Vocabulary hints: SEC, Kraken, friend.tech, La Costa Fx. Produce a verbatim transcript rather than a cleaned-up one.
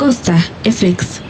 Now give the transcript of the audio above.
Costa F X.